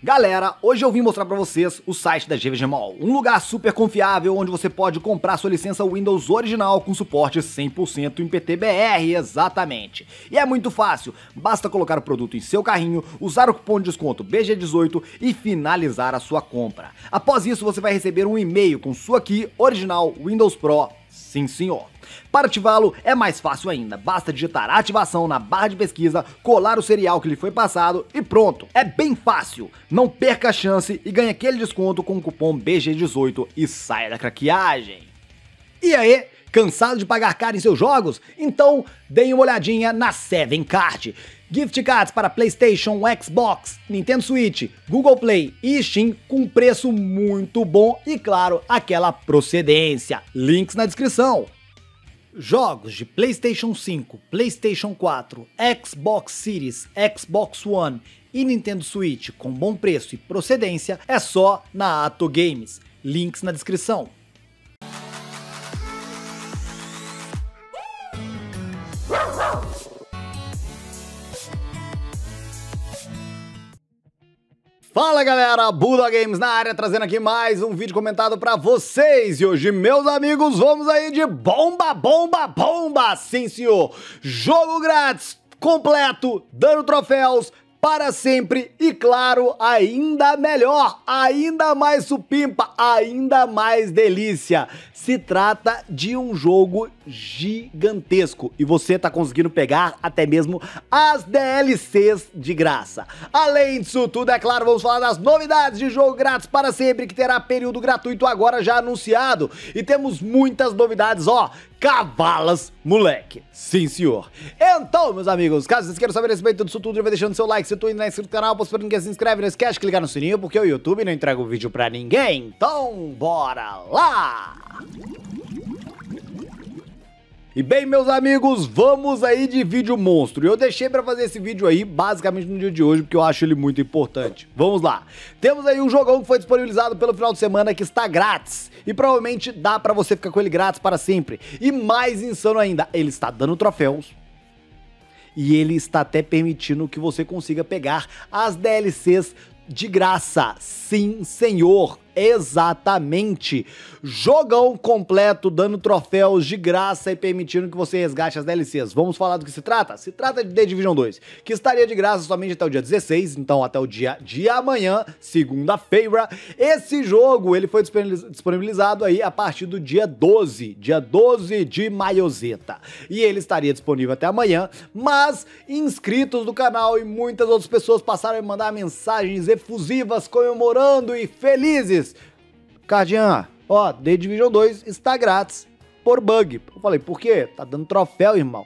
Galera, hoje eu vim mostrar pra vocês o site da GVG Mall, um lugar super confiável onde você pode comprar sua licença Windows original com suporte 100% em PTBR, exatamente. E é muito fácil, basta colocar o produto em seu carrinho, usar o cupom de desconto BG18 e finalizar a sua compra. Após isso você vai receber um e-mail com sua key original Windows Pro, sim senhor. Para ativá-lo é mais fácil ainda, basta digitar a ativação na barra de pesquisa, colar o serial que lhe foi passado e pronto. É bem fácil, não perca a chance e ganhe aquele desconto com o cupom BG18 e saia da craqueagem. E aí? Cansado de pagar caro em seus jogos? Então deem uma olhadinha na 7Card. Gift cards para Playstation, Xbox, Nintendo Switch, Google Play e Steam com preço muito bom e claro, aquela procedência. Links na descrição. Jogos de Playstation 5, Playstation 4, Xbox Series, Xbox One e Nintendo Switch com bom preço e procedência é só na Atogames. Links na descrição. Fala galera, Bulldog Games na área, trazendo aqui mais um vídeo comentado pra vocês. E hoje, meus amigos, vamos aí de bomba, bomba, bomba, sim senhor. Jogo grátis, completo, dando troféus para sempre e claro, ainda melhor, ainda mais supimpa, ainda mais delícia. Se trata de um jogo gigantesco e você tá conseguindo pegar até mesmo as DLCs de graça. Além disso tudo, é claro, vamos falar das novidades de jogo grátis para sempre, que terá período gratuito agora já anunciado. E temos muitas novidades, ó, cavalas, moleque, sim senhor. Então, meus amigos, caso vocês queiram saber a respeito disso tudo, já vai deixando seu like, se tu ainda não é inscrito no canal, postando que se inscreve, não esquece de clicar no sininho, porque o YouTube não entrega o vídeo pra ninguém. Então, bora lá! E bem, meus amigos, vamos aí de vídeo monstro. Eu deixei pra fazer esse vídeo aí, basicamente no dia de hoje, porque eu acho ele muito importante. Vamos lá. Temos aí um jogão que foi disponibilizado pelo final de semana, que está grátis. E provavelmente dá pra você ficar com ele grátis para sempre. E mais insano ainda, ele está dando troféus. E ele está até permitindo que você consiga pegar as DLCs de graça. Sim, senhor. Exatamente, jogão completo, dando troféus de graça e permitindo que você resgate as DLCs. Vamos falar do que se trata? Se trata de The Division 2, que estaria de graça somente até o dia 16, então até o dia de amanhã, segunda-feira. Esse jogo, ele foi disponibilizado aí a partir do dia 12 de maiozeta. E ele estaria disponível até amanhã, mas inscritos do canal e muitas outras pessoas passaram a mandar mensagens efusivas, comemorando e felizes. Cardian, ó, The Division 2 está grátis por bug. Eu falei, por quê? Tá dando troféu, irmão.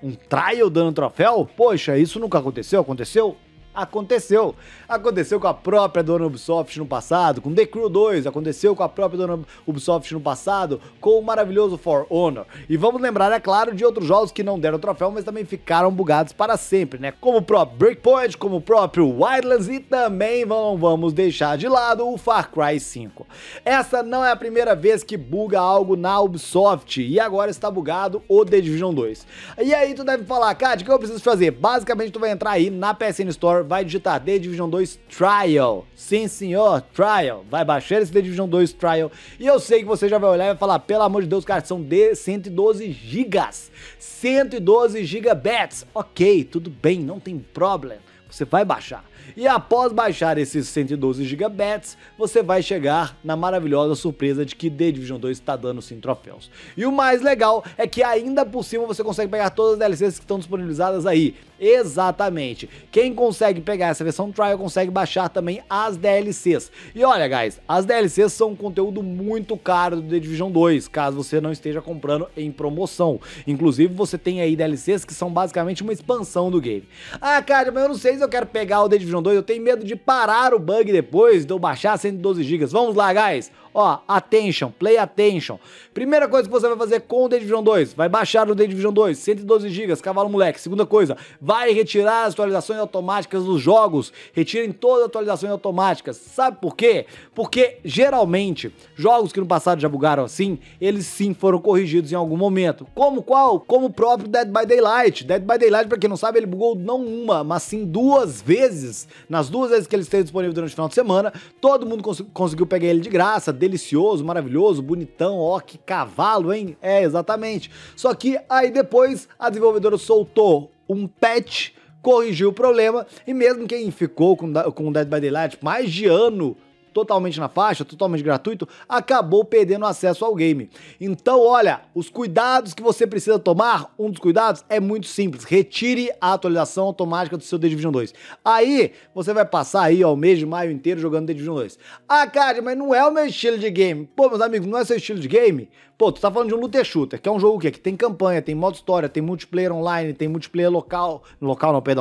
Um trial dando troféu? Poxa, isso nunca aconteceu? Aconteceu? Aconteceu. Aconteceu com a própria dona Ubisoft no passado, com The Crew 2, aconteceu com a própria dona Ubisoft no passado, com o maravilhoso For Honor. E vamos lembrar, é claro, de outros jogos que não deram troféu, mas também ficaram bugados para sempre, né? Como o próprio Breakpoint, como o próprio Wildlands e também não vamos deixar de lado o Far Cry 5. Essa não é a primeira vez que buga algo na Ubisoft e agora está bugado o The Division 2. E aí tu deve falar, Cad, o que eu preciso fazer? Basicamente tu vai entrar aí na PSN Store, vai digitar The Division 2 Trial, sim senhor, Trial, vai baixar esse The Division 2 Trial, e eu sei que você já vai olhar e vai falar, pelo amor de Deus, cara, são de 112 gigas, 112 gigabytes, ok, tudo bem, não tem problema, você vai baixar. E após baixar esses 112 gigabytes, você vai chegar na maravilhosa surpresa de que The Division 2 está dando sim troféus. E o mais legal é que ainda por cima você consegue pegar todas as DLCs que estão disponibilizadas aí. Exatamente. Quem consegue pegar essa versão trial consegue baixar também as DLCs. E olha, guys, as DLCs são um conteúdo muito caro do The Division 2, caso você não esteja comprando em promoção. Inclusive, você tem aí DLCs que são basicamente uma expansão do game. Ah, cara, mas eu não sei se eu quero pegar o The Division 2, eu tenho medo de parar o bug depois de eu baixar 112 GB. Vamos lá, guys. Ó, attention, play attention. Primeira coisa que você vai fazer com o The Division 2, vai baixar o The Division 2, 112 GB, cavalo moleque. Segunda coisa, vai retirar as atualizações automáticas dos jogos, retirem todas as atualizações automáticas. Sabe por quê? Porque geralmente, jogos que no passado já bugaram assim, eles sim foram corrigidos em algum momento. Como qual? Como o próprio Dead by Daylight. Dead by Daylight, pra quem não sabe, ele bugou não uma, mas sim duas vezes. Nas duas vezes que ele esteve disponível durante o final de semana, todo mundo conseguiu pegar ele de graça, delicioso, maravilhoso, bonitão, ó, que cavalo, hein? É, exatamente. Só que aí depois a desenvolvedora soltou um patch, corrigiu o problema, e mesmo quem ficou com Dead by Daylight mais de ano, totalmente na faixa, totalmente gratuito, acabou perdendo acesso ao game. Então, olha, os cuidados que você precisa tomar, um dos cuidados é muito simples, retire a atualização automática do seu The Division 2. Aí, você vai passar aí, ó, o mês de maio inteiro jogando The Division 2. Ah, cara, mas não é o meu estilo de game. Pô, meus amigos, não é seu estilo de game? Pô, tu tá falando de um looter shooter, que é um jogo que tem campanha, tem modo história, tem multiplayer online, tem multiplayer local,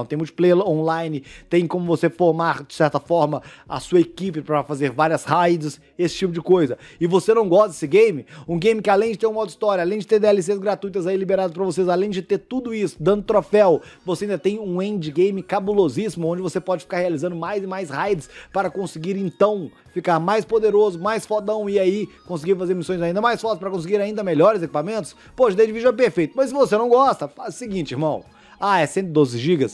tem multiplayer online, tem como você formar, de certa forma, a sua equipe pra fazer várias raids, esse tipo de coisa. E você não gosta desse game? Um game que além de ter um modo história, além de ter DLCs gratuitas aí liberadas pra vocês, além de ter tudo isso, dando troféu, você ainda tem um endgame cabulosíssimo, onde você pode ficar realizando mais e mais raids para conseguir então ficar mais poderoso, mais fodão, e aí conseguir fazer missões ainda mais fortes para conseguir ainda melhores equipamentos. Poxa, The Division é perfeito, mas se você não gosta, faz o seguinte, irmão. Ah, é 112 GB?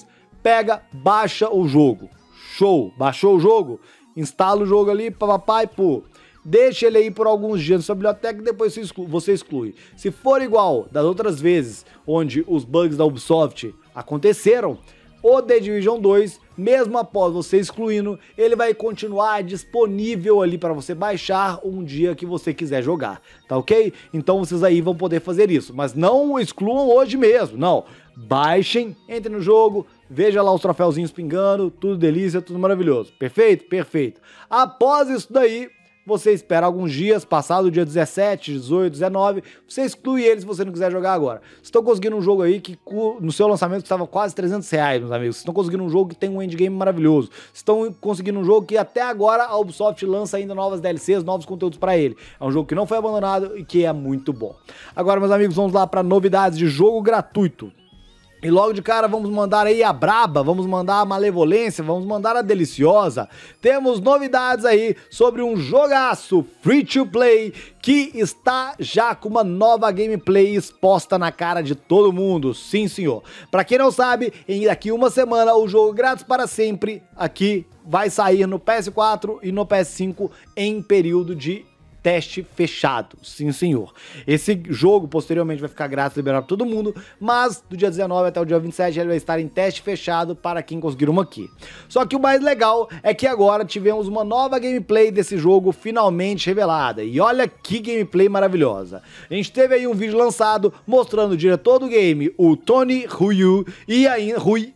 Pega, baixa o jogo. Show! Baixou o jogo? Instala o jogo ali, papapá e pô. Deixa ele aí por alguns dias na sua biblioteca e depois você exclui. Se for igual das outras vezes, onde os bugs da Ubisoft aconteceram, o The Division 2, mesmo após você excluindo, ele vai continuar disponível ali para você baixar um dia que você quiser jogar, tá ok? Então vocês aí vão poder fazer isso, mas não excluam hoje mesmo, não. Baixem, entrem no jogo, veja lá os troféuzinhos pingando, tudo delícia, tudo maravilhoso. Perfeito? Perfeito. Após isso daí, você espera alguns dias, passado o dia 17, 18, 19, você exclui ele se você não quiser jogar agora. Vocês estão conseguindo um jogo aí que no seu lançamento custava quase R$300, meus amigos. Vocês estão conseguindo um jogo que tem um endgame maravilhoso. Vocês estão conseguindo um jogo que até agora a Ubisoft lança ainda novas DLCs, novos conteúdos para ele. É um jogo que não foi abandonado e que é muito bom. Agora, meus amigos, vamos lá para novidades de jogo gratuito. E logo de cara vamos mandar aí a braba, vamos mandar a malevolência, vamos mandar a deliciosa. Temos novidades aí sobre um jogaço free to play que está já com uma nova gameplay exposta na cara de todo mundo. Sim, senhor. Pra quem não sabe, daqui uma semana o jogo grátis para sempre aqui vai sair no PS4 e no PS5 em período de teste fechado, sim senhor. Esse jogo posteriormente vai ficar grátis, liberado para todo mundo, mas do dia 19 até o dia 27 ele vai estar em teste fechado para quem conseguir uma aqui. Só que o mais legal é que agora tivemos uma nova gameplay desse jogo finalmente revelada, e olha que gameplay maravilhosa. A gente teve aí um vídeo lançado mostrando o diretor do game, o Tony Huyu, e aí, Ruin,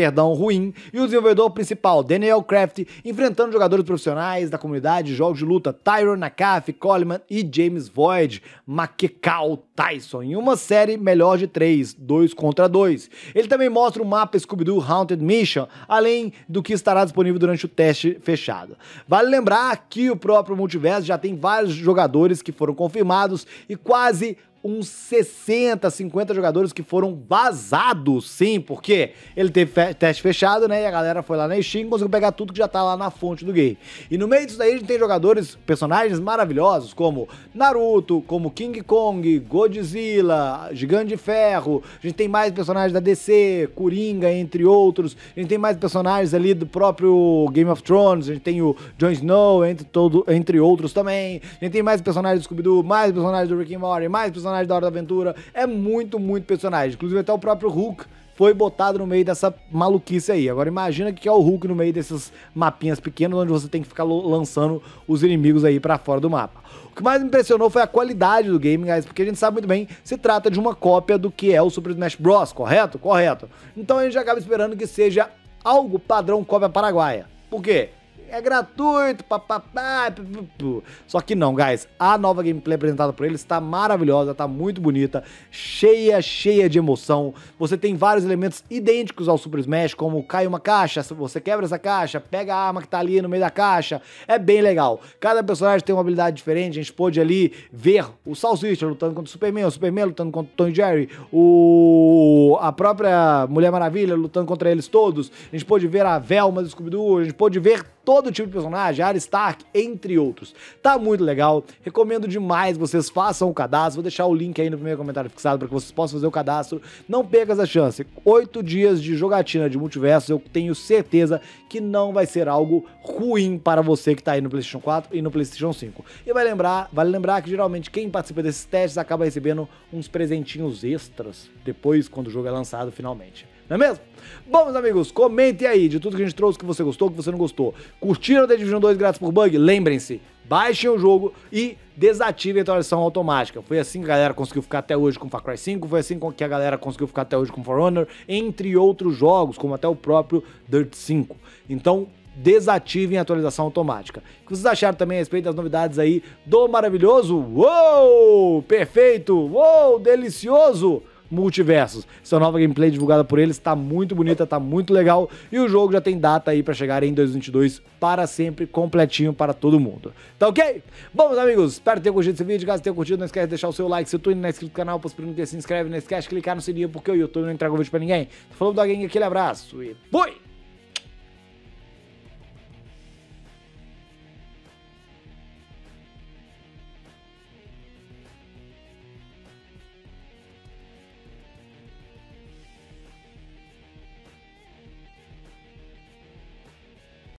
e o desenvolvedor principal, Daniel Craft, enfrentando jogadores profissionais da comunidade de jogos de luta, Tyrone Nakai, Coffey, Coleman e James Void, Maquecal Tyson, em uma série melhor de 3, 2 contra 2. Ele também mostra o mapa Scooby-Doo Haunted Mission, além do que estará disponível durante o teste fechado. Vale lembrar que o próprio Multiverso já tem vários jogadores que foram confirmados e quase uns 60, 50 jogadores que foram vazados, sim, porque ele teve teste fechado, né, e a galera foi lá na Steam e conseguiu pegar tudo que já tá lá na fonte do game. E no meio disso daí a gente tem jogadores, personagens maravilhosos, como Naruto, como King Kong, Godzilla, Gigante de Ferro, a gente tem mais personagens da DC, Coringa, entre outros, a gente tem mais personagens ali do próprio Game of Thrones, a gente tem o Jon Snow, entre outros também, a gente tem mais personagens do Scooby-Doo, mais personagens do Rick and Morty, mais personagem da Hora da Aventura, é muito personagem, inclusive até o próprio Hulk foi botado no meio dessa maluquice aí. Agora imagina que é o Hulk no meio desses mapinhas pequenos, onde você tem que ficar lançando os inimigos aí pra fora do mapa. O que mais me impressionou foi a qualidade do game, guys, porque a gente sabe muito bem, se trata de uma cópia do que é o Super Smash Bros, correto? Correto. Então a gente acaba esperando que seja algo padrão cópia paraguaia. Por quê? é gratuito, papapá. Só que não, guys, a nova gameplay apresentada por eles tá maravilhosa, tá muito bonita, cheia de emoção. Você tem vários elementos idênticos ao Super Smash, como cai uma caixa, você quebra essa caixa, pega a arma que tá ali no meio da caixa, é bem legal. Cada personagem tem uma habilidade diferente, a gente pôde ali ver o Salsicha lutando contra o Superman lutando contra o Tom e Jerry, a própria Mulher Maravilha lutando contra eles todos, a gente pôde ver a Velma do Scooby-Doo, a gente pôde ver todo tipo de personagem, Arya Stark, entre outros. Tá muito legal, recomendo demais, vocês façam o cadastro, vou deixar o link aí no primeiro comentário fixado para que vocês possam fazer o cadastro, não perca essa chance. 8 dias de jogatina de multiversos, eu tenho certeza que não vai ser algo ruim para você que tá aí no PlayStation 4 e no PlayStation 5. E vale lembrar que geralmente quem participa desses testes acaba recebendo uns presentinhos extras depois quando o jogo é lançado finalmente. Não é mesmo? Bom, meus amigos, comentem aí de tudo que a gente trouxe, que você gostou, que você não gostou. Curtiram o The Division 2 grátis por bug? Lembrem-se, baixem o jogo e desativem a atualização automática. Foi assim que a galera conseguiu ficar até hoje com Far Cry 5, foi assim que a galera conseguiu ficar até hoje com For Honor, entre outros jogos, como até o próprio Dirt 5. Então, desativem a atualização automática. O que vocês acharam também a respeito das novidades aí do maravilhoso, uou, perfeito, uou, delicioso Multiversos. Essa nova gameplay divulgada por eles tá muito bonita, tá muito legal, e o jogo já tem data aí pra chegar em 2022 para sempre, completinho para todo mundo. Tá ok? Bom, meus amigos, espero ter curtido esse vídeo. Caso tenha curtido, não esquece de deixar o seu like. Se tu ainda não é inscrito no canal, se inscreve, não esquece de clicar no sininho, porque o YouTube não entrega o vídeo pra ninguém. Falou do Doguinho, aquele abraço e fui!